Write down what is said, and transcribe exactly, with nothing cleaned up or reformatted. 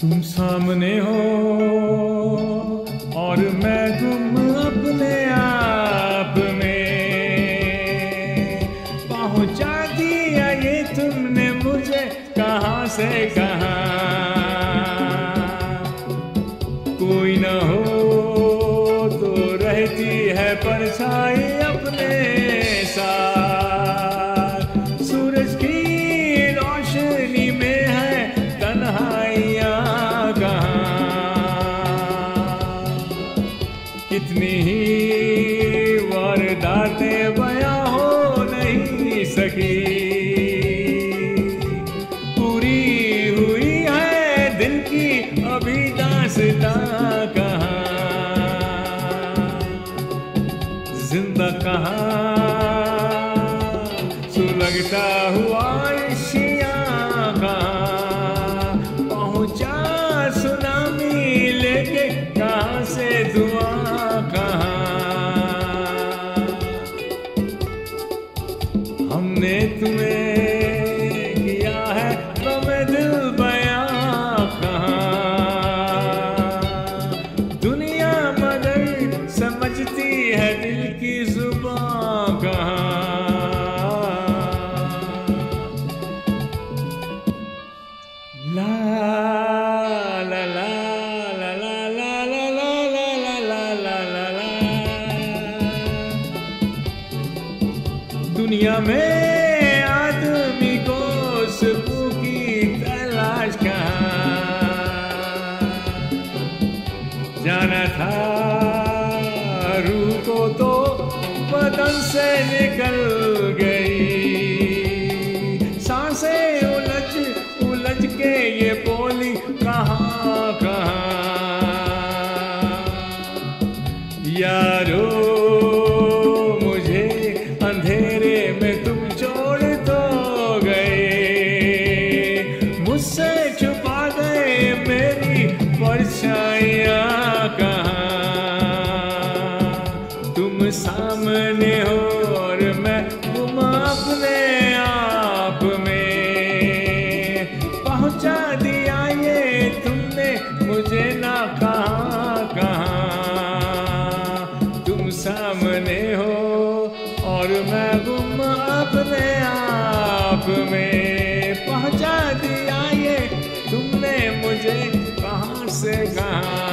तुम सामने हो और मैं गुम अपने आप में। पहुंचा दिया ये तुमने मुझे कहां से कहां। कोई न हो तो रहती है परछाई अपने साथ। सूरज की रोशनी में है तन्हाइयां कितनी ही वारदातें बयां हो नहीं सकी। पूरी हुई है दिल की अभी दास्तां कहाँ, जिंदा कहाँ, सुलगता हुआ इशिया कहाँ। पहुँचा सुनामी लेके कहाँ से दुआ कहाँ। हमने तुम्हें किया है दिल बयां कहाँ। दुनिया मगर समझती है दिल की जुबां कहाँ। ला दुनिया में आदमी को सुकून की तलाश कहाँ। जाना था रूह को तो बदन से निकल गई। सांसें उलझ उलझ के ये बोली कहाँ कहाँ। यारो मुझे अंधेरे कहाँ। तुम सामने हो और मैं तुम अपने आप में। पहुंचा दिया ये तुमने मुझे ना कहाँ कहाँ। तुम सामने हो और मैं तुम अपने आप में। पहुंचा दिया ये तुमने मुझे कहाँ से कहाँ।